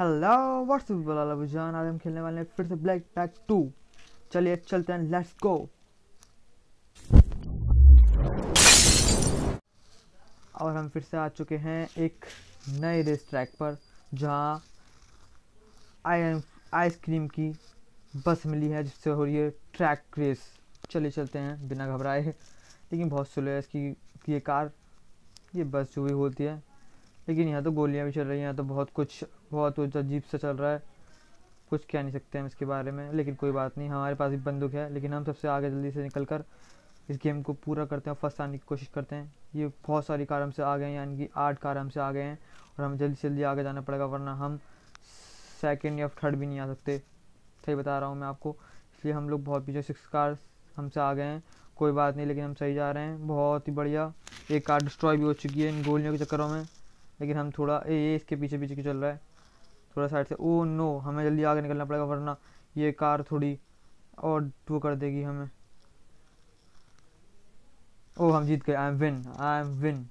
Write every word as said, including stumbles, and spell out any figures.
Hello what's up वाला भाईजान, आज हम खेलने वाले हैं फिर से ब्लैक पैक टू। चलिए चलते हैं, लेट्स गो। और हम फिर से आ चुके हैं एक नए रेस ट्रैक पर, जहाँ आई आइसक्रीम की बस मिली है जिससे हो रही है ट्रैक रेस। चलिए चलते हैं बिना घबराए, लेकिन बहुत स्लो है इसकी ये कार, ये बस जो भी होती है। लेकिन यहाँ तो गोलियाँ भी चल रही हैं, यहाँ तो बहुत कुछ बहुत अजीब सा चल रहा है, कुछ कह नहीं सकते हम इसके बारे में। लेकिन कोई बात नहीं, हमारे पास भी बंदूक है। लेकिन हम सबसे आगे जल्दी से निकल कर इस गेम को पूरा करते हैं, फर्स्ट आने की कोशिश करते हैं। ये बहुत सारी कार हमसे आ गए हैं, यानी कि आठ कार हमसे आ गए हैं और हमें जल्दी से जल्दी आगे जाना पड़ेगा, वरना हम सेकेंड या थर्ड भी नहीं आ सकते। सही बता रहा हूँ मैं आपको, इसलिए हम लोग बहुत पीछे, सिक्स कार हमसे आ गए हैं। कोई बात नहीं, लेकिन हम सही जा रहे हैं, बहुत ही बढ़िया। एक कार डिस्ट्रॉय भी हो चुकी है इन गोलियों के चक्करों में, लेकिन हम थोड़ा ये इसके पीछे पीछे क्यों चल रहा है, थोड़ा साइड से। ओ नो, हमें जल्दी आगे निकलना पड़ेगा, वरना ये कार थोड़ी और वो कर देगी हमें। ओ हम जीत गए, I am win I am win